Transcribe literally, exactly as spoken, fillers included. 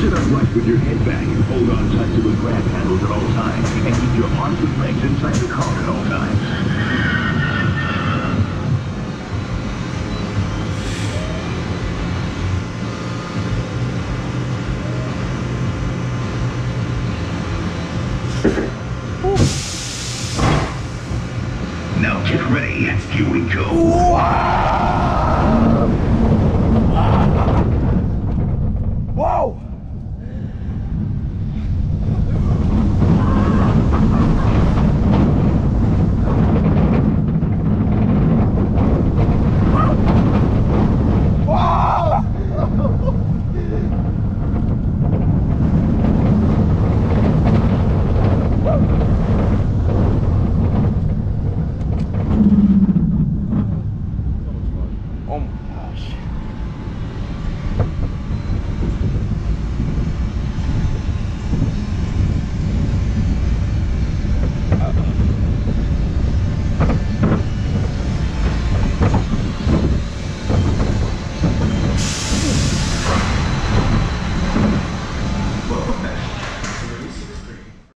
Sit upright with your head back, hold on tight to the grab handles at all times, and keep your arms and legs inside the car at all times. Now get ready, here we go.